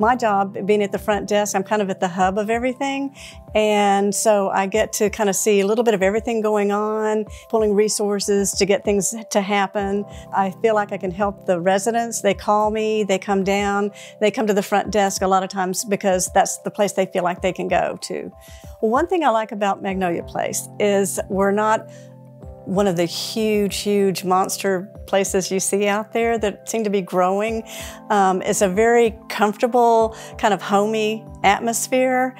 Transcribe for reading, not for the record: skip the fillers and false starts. My job, being at the front desk, I'm kind of at the hub of everything. And so I get to kind of see a little bit of everything going on, pulling resources to get things to happen. I feel like I can help the residents. They call me, they come down, they come to the front desk a lot of times because that's the place they feel like they can go to. One thing I like about Magnolia Place is we're not one of the huge, huge monster places you see out there that seem to be growing. It's a very comfortable, kind of homey atmosphere.